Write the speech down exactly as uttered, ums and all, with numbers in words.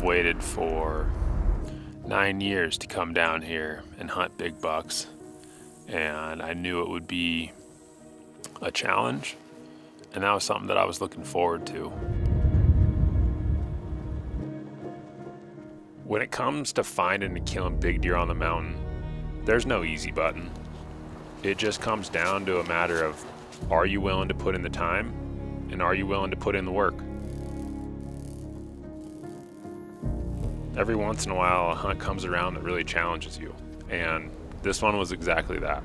I've waited for nine years to come down here and hunt big bucks, and I knew it would be a challenge, and that was something that I was looking forward to. When it comes to finding and killing big deer on the mountain, there's no easy button. It just comes down to a matter of, are you willing to put in the time, and are you willing to put in the work? Every once in a while, a hunt comes around that really challenges you, and this one was exactly that.